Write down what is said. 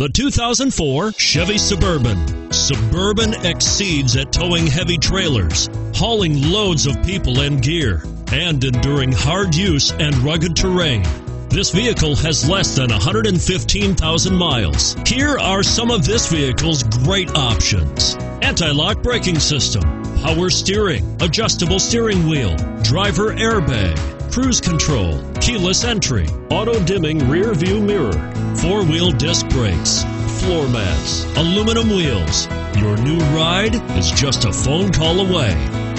The 2004 Chevy Suburban. Suburban exceeds at towing heavy trailers, hauling loads of people and gear, and enduring hard use and rugged terrain. This vehicle has less than 115,000 miles. Here are some of this vehicle's great options: anti-lock braking system, power steering, adjustable steering wheel, driver airbag, cruise control, keyless entry, auto-dimming rear view mirror, four-wheel disc brakes, floor mats, aluminum wheels. Your new ride is just a phone call away.